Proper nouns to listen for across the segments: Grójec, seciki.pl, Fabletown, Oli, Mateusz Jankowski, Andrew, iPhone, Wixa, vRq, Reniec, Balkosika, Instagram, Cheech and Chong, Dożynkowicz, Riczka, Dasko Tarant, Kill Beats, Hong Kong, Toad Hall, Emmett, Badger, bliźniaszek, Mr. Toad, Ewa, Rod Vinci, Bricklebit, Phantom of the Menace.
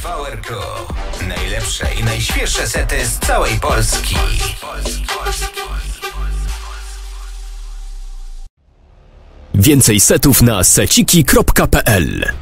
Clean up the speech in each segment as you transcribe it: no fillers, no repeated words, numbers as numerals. vRQ. Najlepsze i najświeższe sety z całej Polski. Więcej setów na seciki.pl.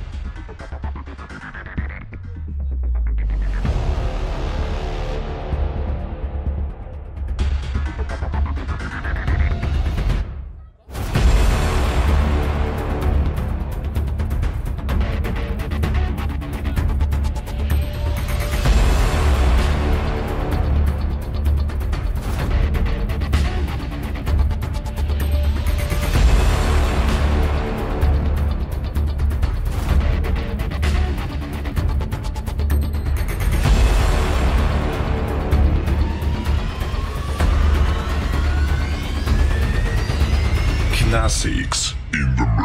Classics in the mix.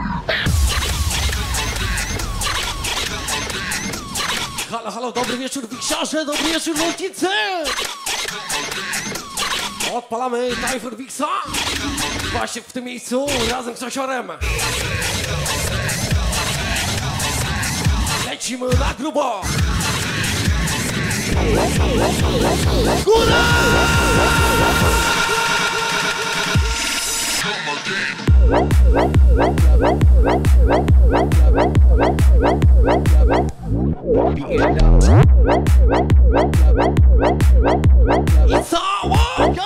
Halo, halo, dobry wieczór, Wixarze, dobry wieczór, Wojtnicy! Odpalamy Tajfur Wixa właśnie w tym miejscu, razem z Osiorem. Lecimy na grubo! Góra! It's all one, got up!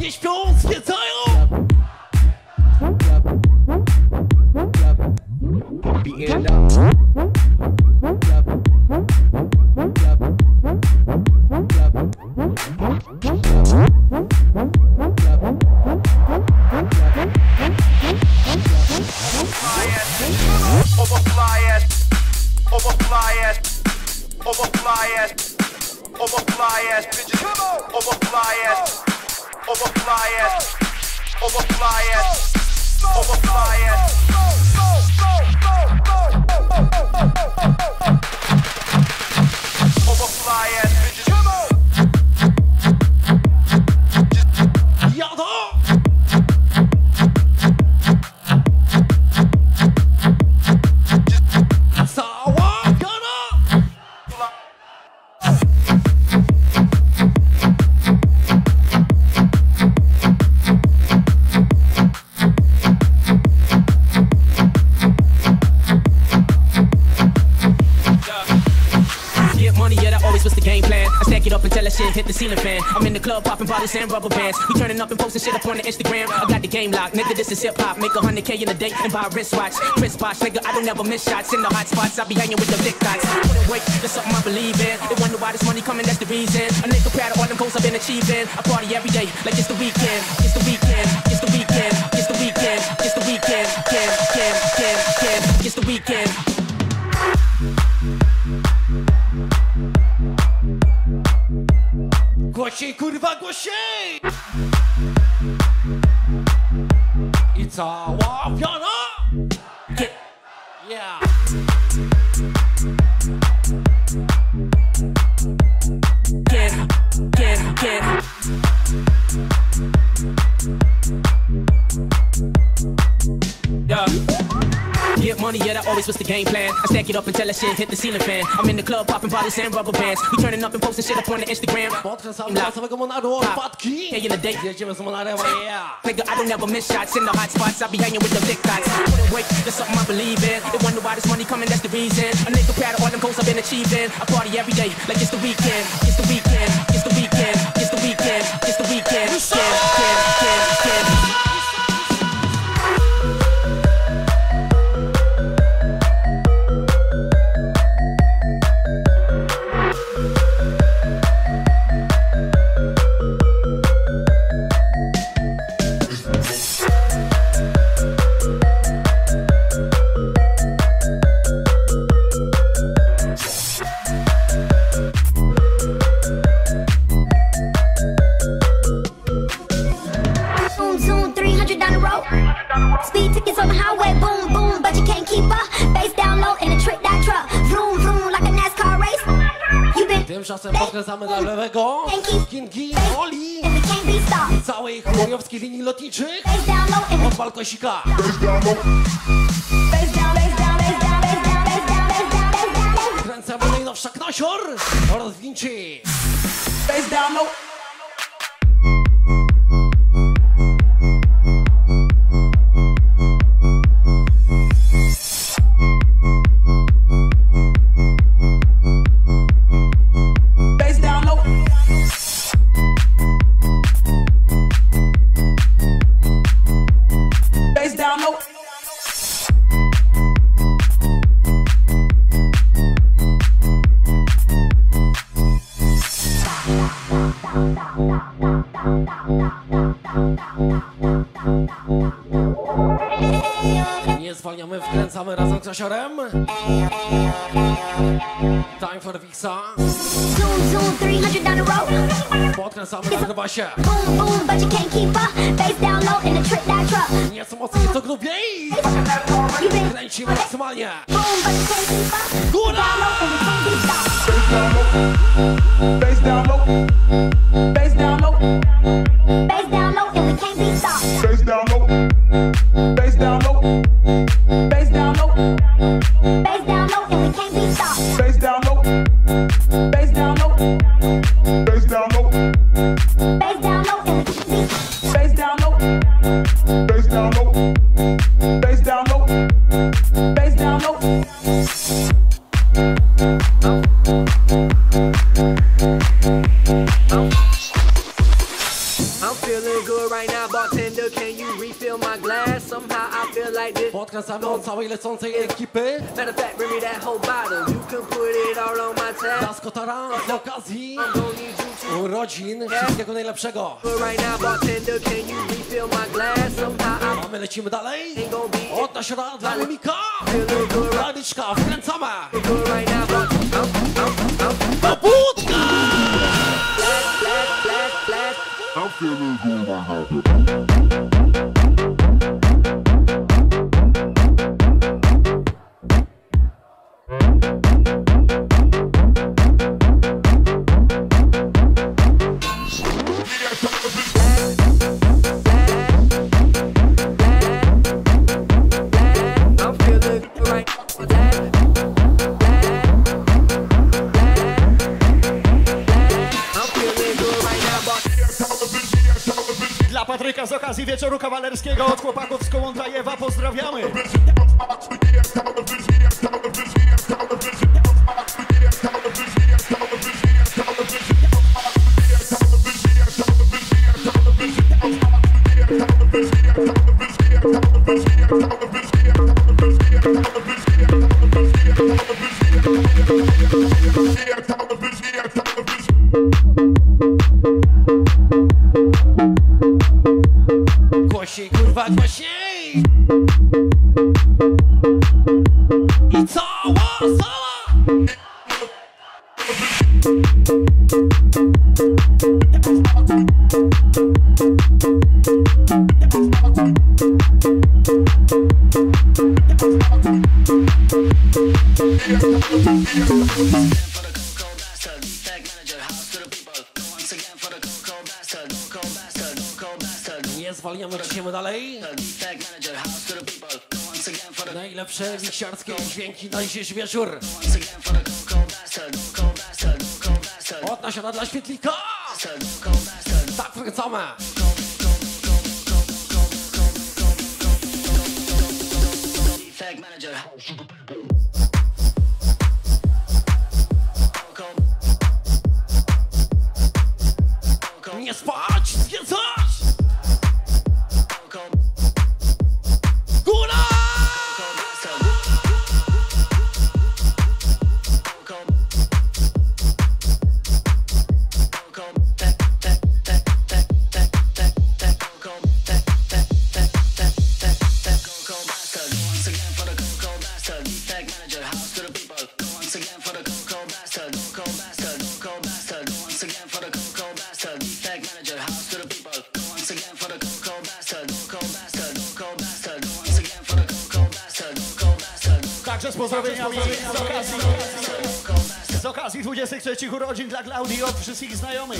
Nie śpią, zwiedzają! And rubber bands, we turning up and posting shit up on the Instagram. I got the game locked, nigga. This is hip hop. Make 100K in a day and buy a wristwatch. Wristwatch, nigga. I don't ever miss shots in the hot spots. I be hanging with the big dots. Put it work, that's something I believe in. They wonder why this money coming, that's the reason. A nigga proud of all them goals I've been achieving. I party every day like it's the weekend. It's the weekend. It's the weekend. It's the weekend. It's the weekend. It's the weekend. Głośniej, kurwa, głośniej! I cała piana! Yeah! Money, yeah, that always was the game plan. I stack it up until that shit hit the ceiling fan. I'm in the club popping bottles and rubber bands. We turning up and posting shit up on the Instagram. Hey, in the day, yeah. Nigga, I don't ever miss shots in the hot spots. I be hanging with the big dots. Put it work, that's something I believe in. They wonder why this money coming, that's the reason. A nigga proud of all them goals I've been achieving. I party every day like it's the weekend. It's the weekend. It's the weekend. It's the weekend. It's the weekend. It's the weekend. zoom, zoom, 300 down the road. Speed tickets on the highway, boom, boom, but you can't keep up. Bass down low in a trick that truck, vroom, vroom, like a NASCAR race. You've been... Tymczasem podkręcamy na lewego, Kingi, Oli, całej chmurowskiej linii lotniczych, od Balkosika. Kręcamy najnowsza Knosior, Rod Vinci. Bass down low. Nie zwalniamy, wkręcamy razem z Kasiorem. Time for Vixa. Podkręcamy na grabasie. Nieco mocniej, nieco grubiej. Kręcimy maksymalnie. Góra! Bass down low, bass down low, bass down low, and we can't be stopped. Bass down low, bass down low, bass down low, bass down low, and we can't be stopped. Bass down low, bass down low, bass down low, bass down low, and we can't be stopped. Bass down low, bass down low, bass down low, bass down low. Podkręcamy od całej lecącej ekipy. Dasko Tarant z okazji urodzin, wszystkiego najlepszego. A my lecimy dalej. Od nasiora dla Lemika, dla Riczka, wkręcamy. Pobudka! I'm feeling good right now. Z okazji wieczoru kawalerskiego od chłopaków z Kołądza Ewa pozdrawiamy. Najlepsze wiksiarskie dźwięki na dzisiejszy wieczór. Od nasiona dla świetlika. Tak wręcamy. Nie spać, zwiedzać. Góra! pozdrowieniami z okazji 23 urodzin dla Claudii od wszystkich znajomych.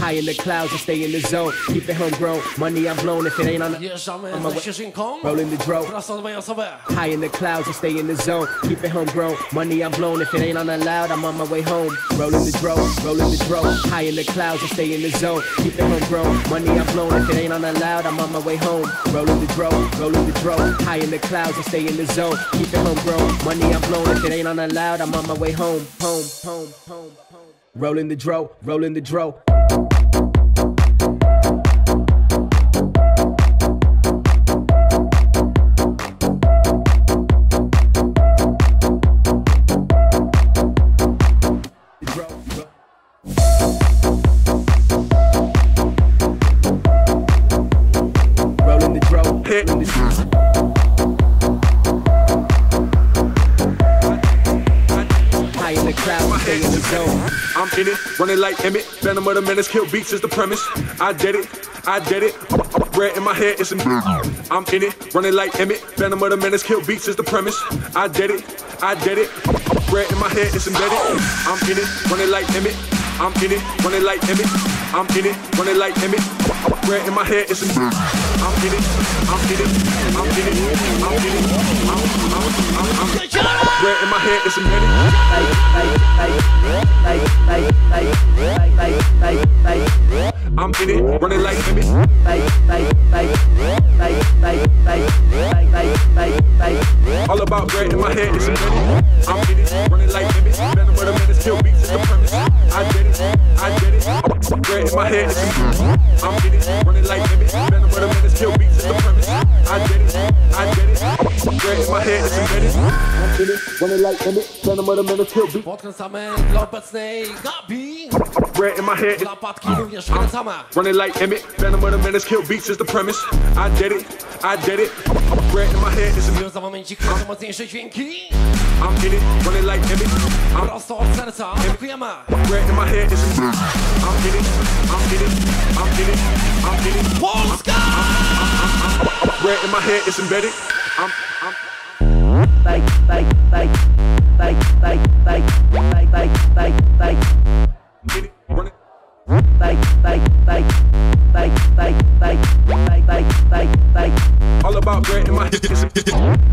High in the clouds, I stay in the zone. Keep it homegrown, money I'm blown. If it ain't on the... Jeżdżamy na Świeżynką. Rolling the drone. Prosto do mojej osoby. High in the clouds, I stay in the zone. Keep it homegrown, money I'm blown. If it ain't on the loud, I'm on my way home. Rolling the drone, rolling the drone. High in the clouds, I stay in the zone. Keep it homegrown, money I'm blown. If it ain't on the loud, I'm on my way home. Rolling the drone, rolling the drone. High in the clouds, I stay in the zone. Keep it homegrown, money I'm blown. If it ain't on the loud, I'm on my way home. Home, home, home, home. Rolling the drone, rolling the drone. In it, running like Emmett, Phantom of the Menace, Kill Beats is the premise. I did it, I did it. Bread in my head, it's in. I'm in it, running like Emmett, Phantom of the Menace, Kill Beats is the premise. I did it, I did it. Bread in my head, it's embedded. I'm in it, running like Emmett. I'm in it, running like Emmett. I'm in it, running like Emmett. Bread in my head, it's embedded. I'm in it, I'm in it, I'm in it, I'm in it, I'm in it. Bread in my head, it's embedded. I'm in it, running like Emmett. All about bread in my head, it's embedded. I'm in it, running like Emmett. Phantom of the Menace, Kill Beats is the premise. I did it, I did it. Bread in my head, it's embedded. I'm in it, running like Emmett. Phantom of the Menace, Kill Beats is the premise. I did it, I did it. Bread in my head, it's embedded. I'm in it, running like Emmett. Phantom of the Menace, Kill Beats. Podkręcamy dla obecnej Gabi. Bread in my head. Dla Patki również kręcamy. Running like Emmett, Phantom of the Menace, Kill Beats is the premise. I did it, I did it. Bread in my head, it's embedded. Za momencik są mocniejsze dźwięki. I'm in it, running like Emmett. I'm prosto od serca, dziękujemy. Bread in my head, it's embedded. I'm in it, I'm in it, I'm in it, I'm in it. Polska! Bread in my head, it's embedded. I'm in it, running. All about bread in my head.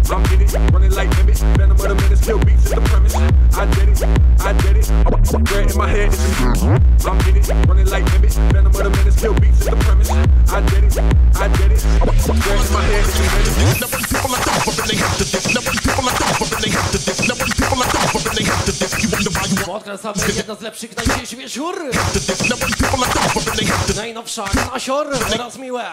I'm in it, running like Emmett. Phantom of the Menace, Kill Beats is the premise. I did it, I did it. Bread in my head. I'm in it, running like Emmett. Phantom of the Menace, Kill Beats is the premise. I did it, I did it. Bread in my head. Nobody people are dumb, but they have to dip. Nobody people are dumb, but they have to dip. Nobody people are dumb, but they have to dip. You wonder why you want to dip. Jedna z lepszych na dzisiejszy wieczór. Najnowsza Kasior oraz Miłe.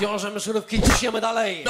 Wiążemy żyrówki, ciśniemy dalej.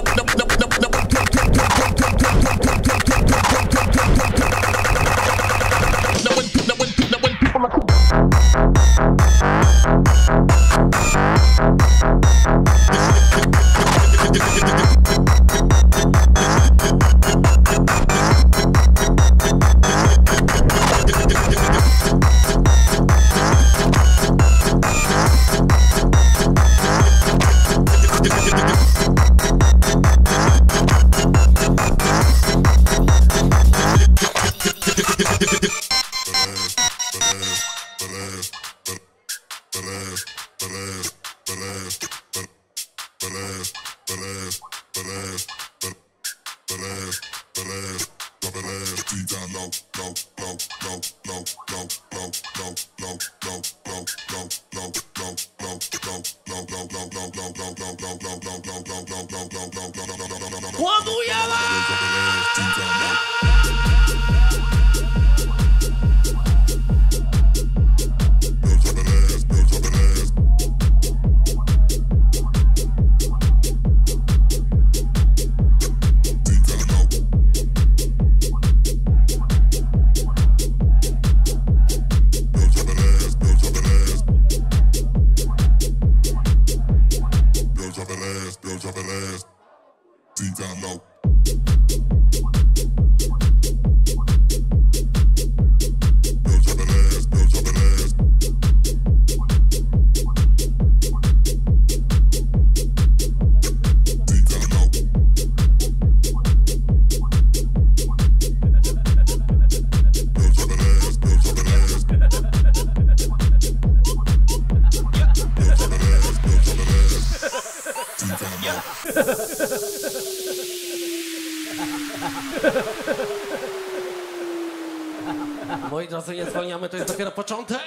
Moi drodzy, nie zwalniamy, to jest dopiero początek.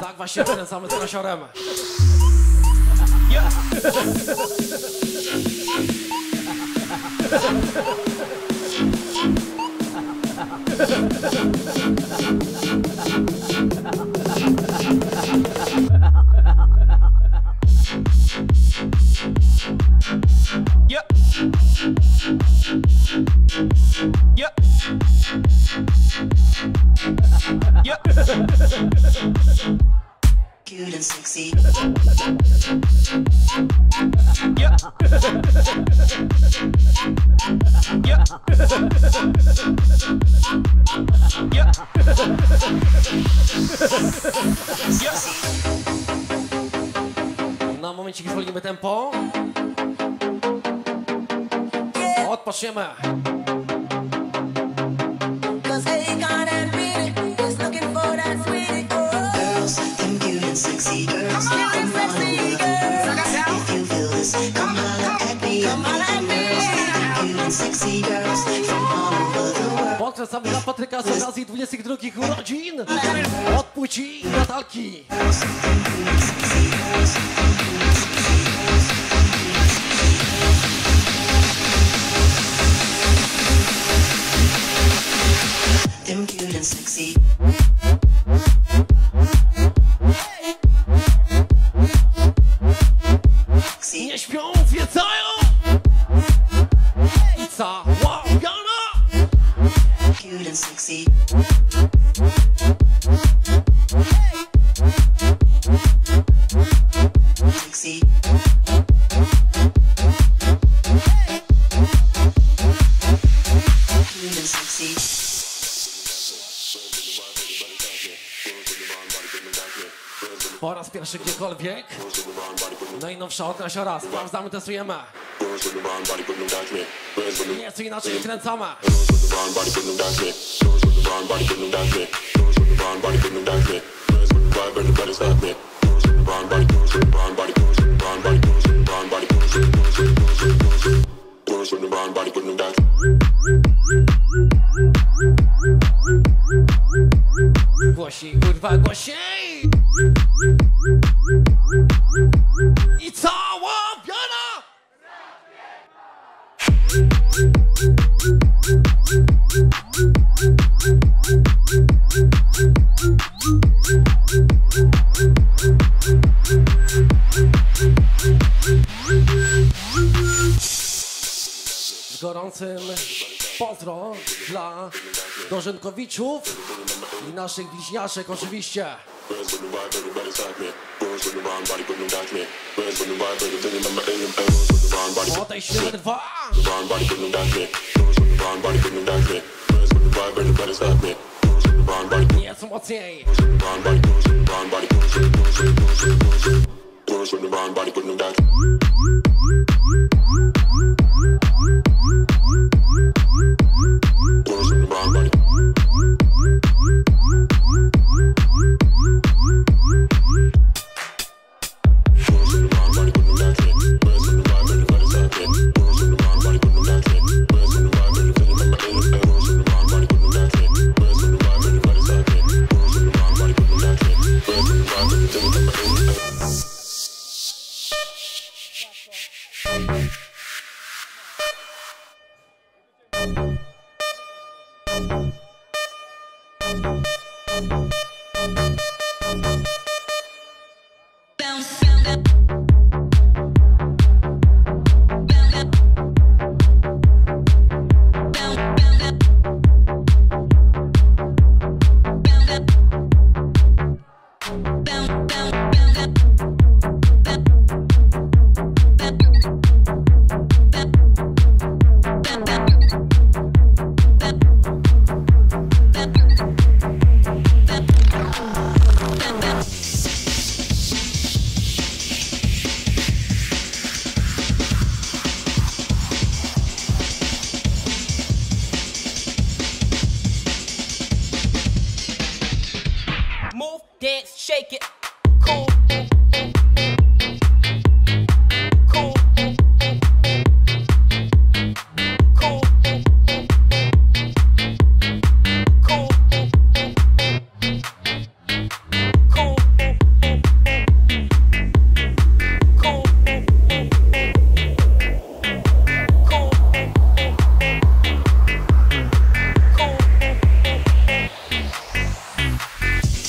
Tak właśnie wkręcamy z Kasiorem. Cute and sexy. Yeah. Yeah. Yeah. Na momencik zwolnimy tempo. Odpoczniemy. Sexy girls, come on, sexy girls. If you feel this, come holla at me. Come holla at me. Cute and sexy girls from all over the world. Pokrzesamy dla Patryka z okazji 22 urodzin od płci Natalki. Them cute and sexy. Nie śpią, wiedzają! I załapiana! Cute and sexy. Sexy. Cute and sexy. Po raz pierwszy gdziekolwiek. Najnowsza od Kasiora, sprawdzamy, testujemy. Nie, co inaczej kręcamy. Głośniej, kurwa, głośniej! I cała biana! Z gorącym pozdro dla Dożynkowiczów i naszych bliźniaszek oczywiście. O tej świeże dwa! Nieco mocniej!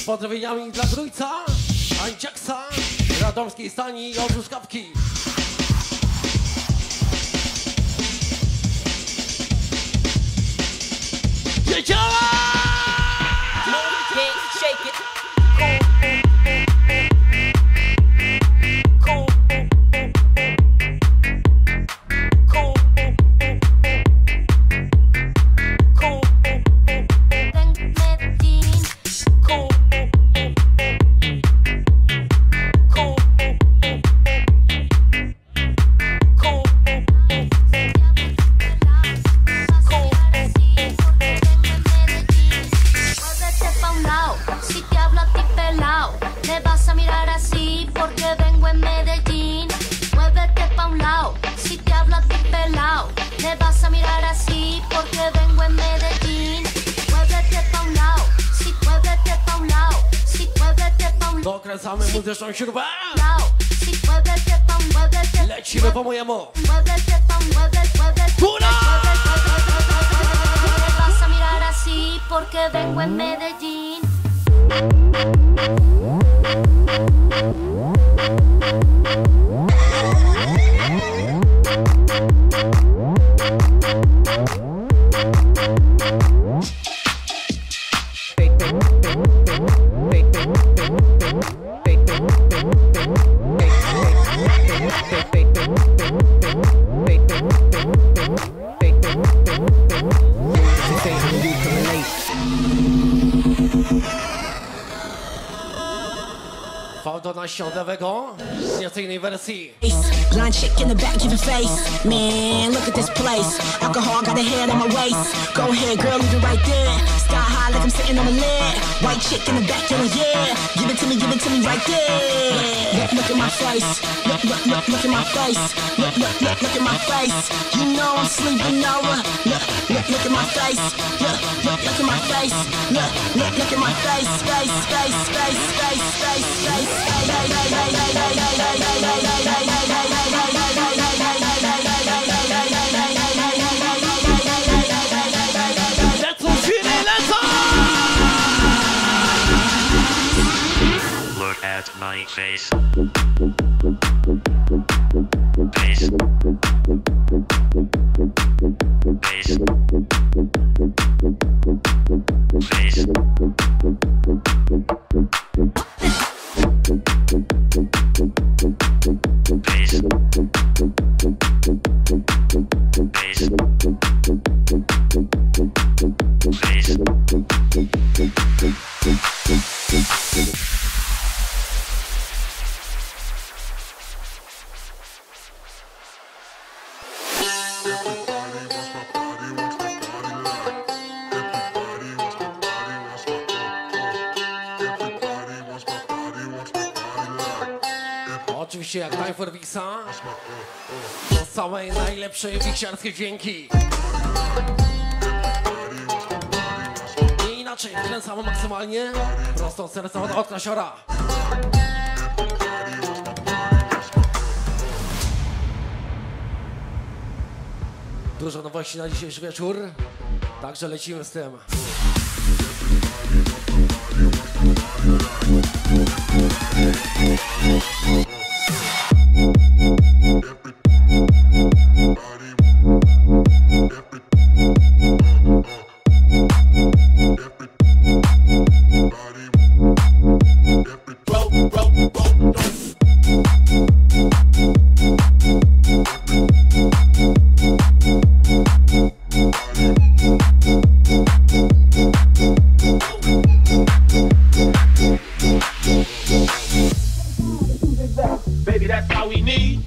Pozdrowieniami dla Grójca, Ańciaksa, Radomskiej Stani i Odruskawki. Dzieciała! Man, look at this place. Alcohol got a head on my waist. Go ahead, girl, leave it right there. Sky high like I'm sitting on a lid. White chick in the back, yeah, yeah. Give it to me right there. Look, look at my face. Look, look, look, look at my face. Look, look, look, look at my face. You know I'm sleeping over. Look, look, look at my face. Look, look, look at my face. Look, look, look at my face. Face, face, face, face, face, face, face. my face. Face. Face. Face. Oczywiście jak Tajfer Vixa, to całej najlepszej wiksiarskie dźwięki. Nie inaczej, kręcamy maksymalnie, prosto od serca od Krasiora. Dużo nowości na dzisiejszy wieczór, także lecimy z tym.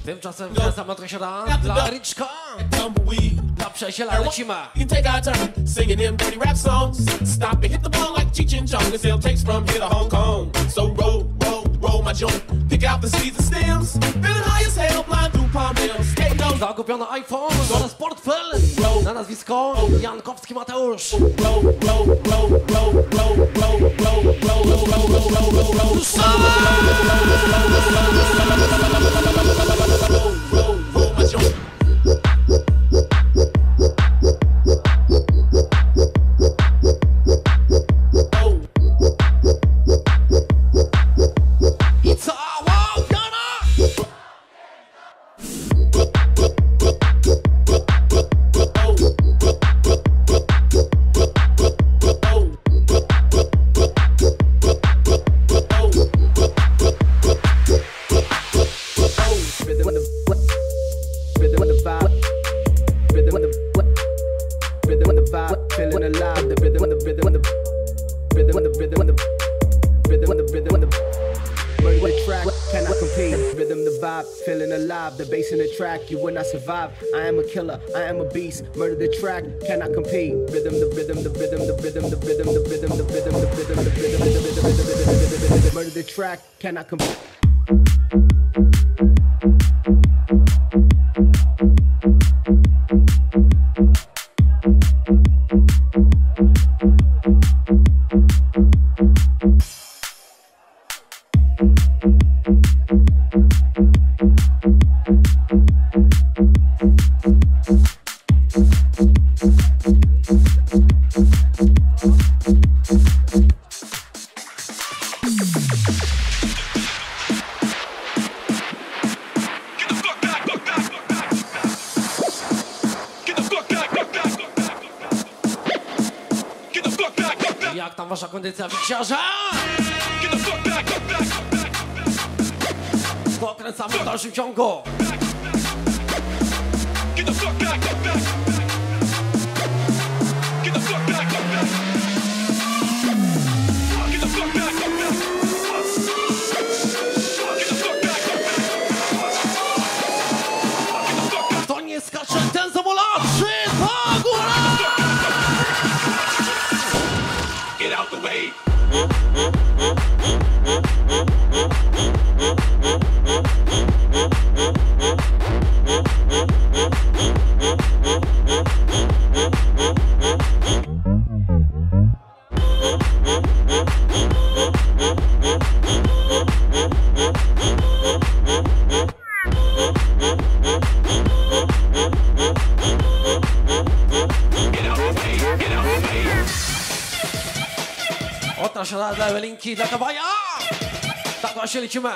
Tymczasem wracam na Krasiora dla Riczka, dla Przesiela lecimy. Singing them dirty rap songs, stop and hit the ball like Cheech and Chong. This hill takes from here to Hong Kong. So roll, roll, roll my joint, pick out the seeds and stems. Feeling high as hell, blind through palm hills. Zagubiony iPhone oraz portfel na nazwisko Jankowski Mateusz. You will not survive. I am a killer. I am a beast. Murder the track. Cannot compete. Rhythm, the rhythm, the rhythm, the rhythm, the rhythm, the rhythm, the rhythm, the rhythm, the rhythm, the rhythm, the rhythm. Murder the track. Cannot compete. Kondycja wiksiarza! Dokręcamy w dalszym ciągu! Kto nie skacze, ten zamolaczy! Po górę! Dla Ewelinki, dla Kawaja, Tak, właśnie lecimy.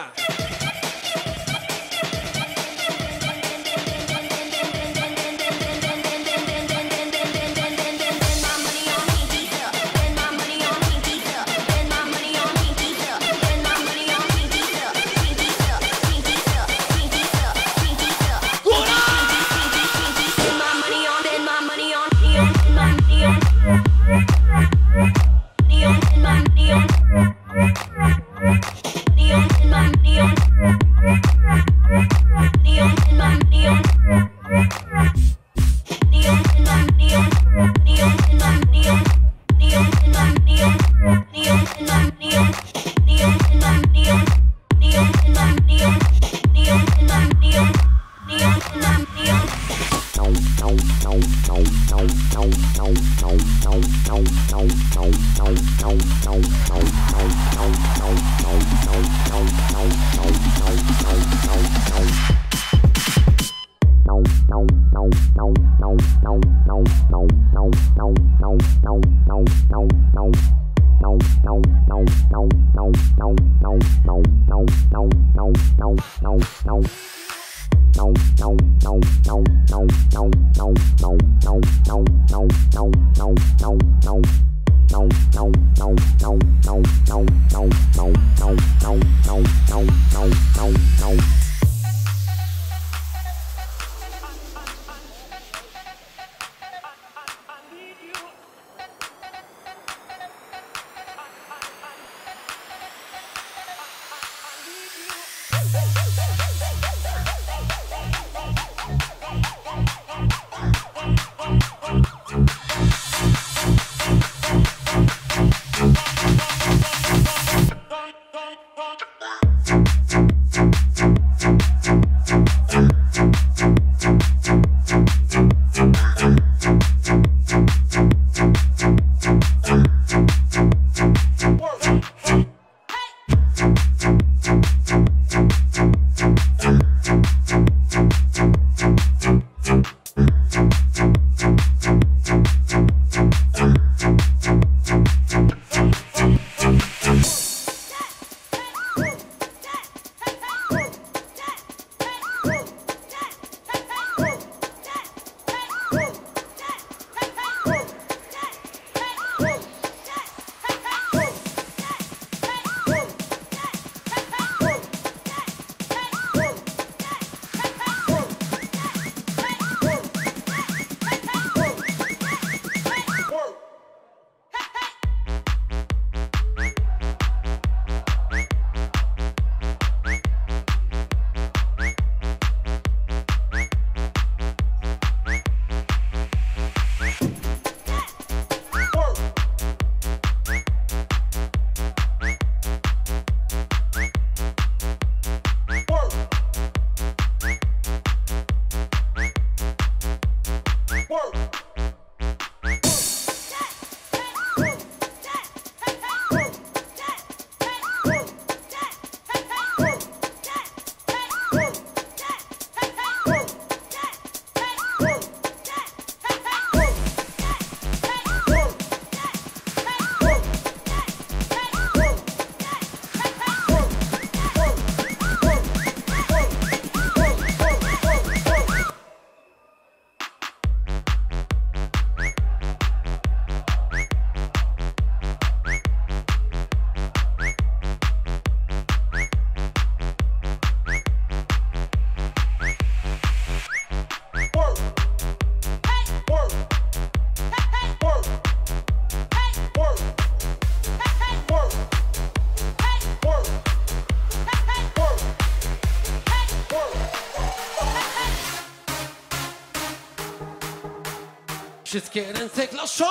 Wszystkie ręce klaszą!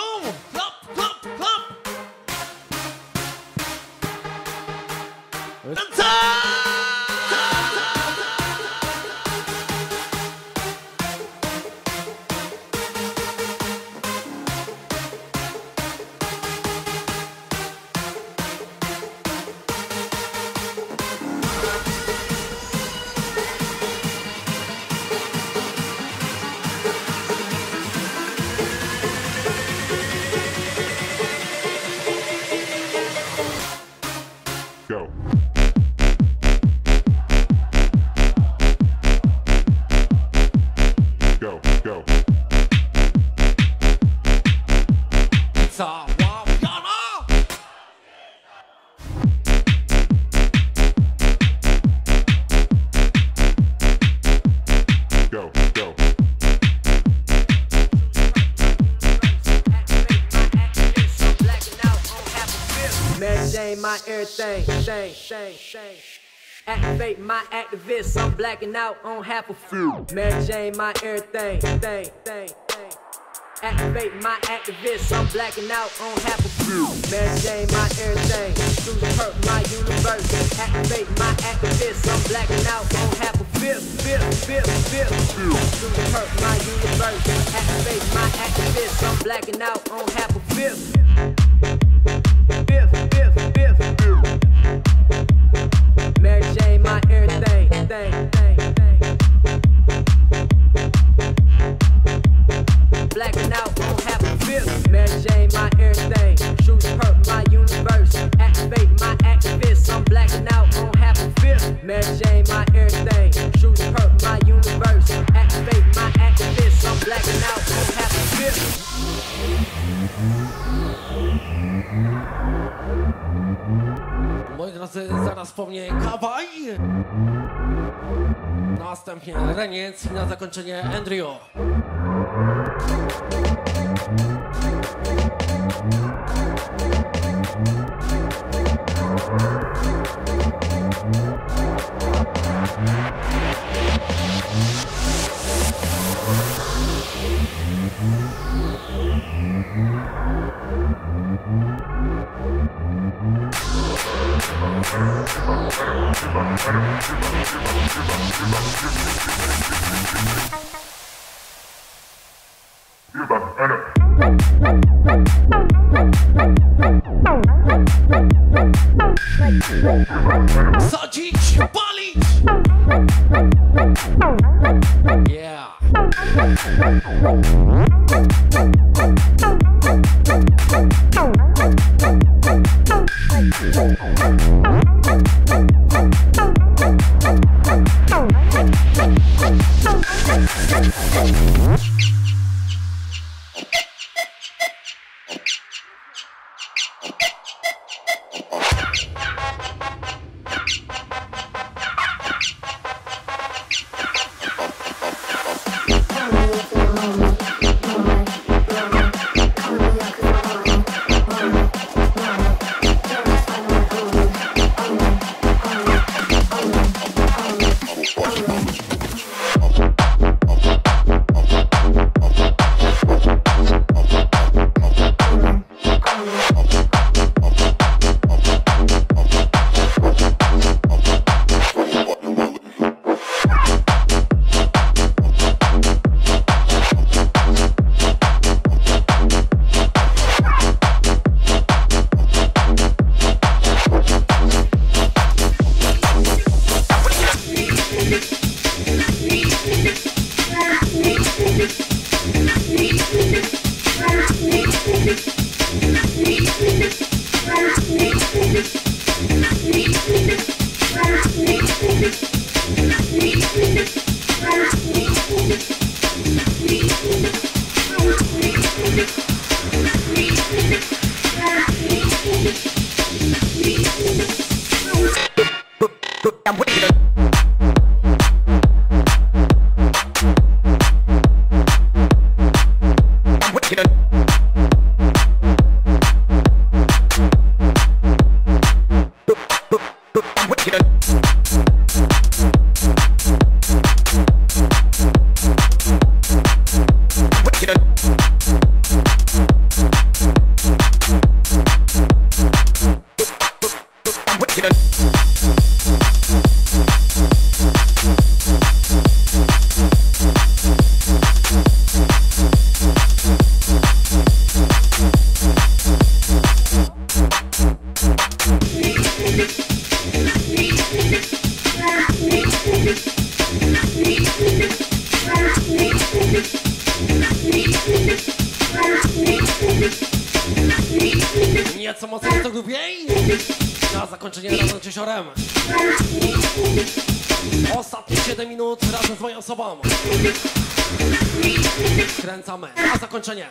Klap, klap, klap! Ręce! go. My everything, thing. Activate my activists. I'm blacking out on half a few. Mary Jane, my everything, thing. Activate my activists. I'm blacking out on half a few. Mary Jane, my everything. Through the perk, my universe. Activate my activists. I'm blacking out on half a fifth. Through the perk, my universe. Activate my activists. I'm blacking out on half a fifth. Mary Jane, my everything, thing. Blacking out won't have a fifth. Mary Jane, my everything. Shoes hurt my universe. Activate my activists. I'm blacking out won't have a fifth. Mary Jane, my everything. Shoes hurt my universe. Activate my activists. I'm blacking out won't have a fifth. Moi drodzy, zaraz po mnie Kawaj. Następnie Reniec i na zakończenie Andrew. Sadzić, palić! Yeah! Ostatnie 7 minut razem z moją osobą. Kręcamy, a zakończenie.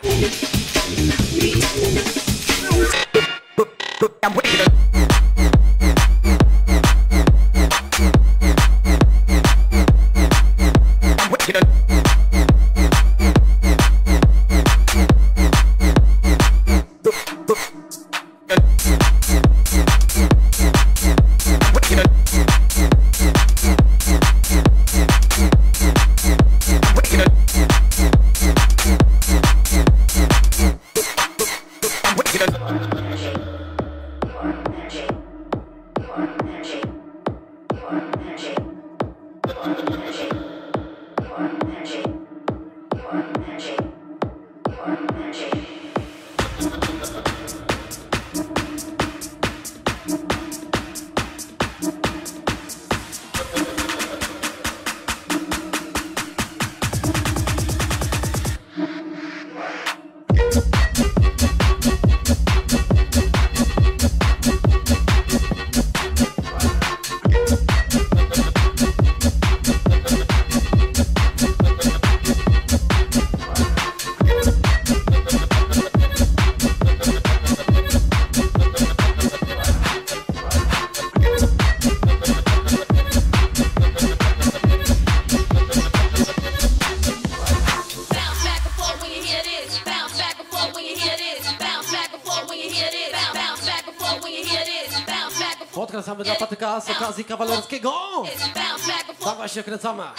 Odkręcamy dla patyka z okazji Kavalier's King Gongs! Dawaj się kręcamy!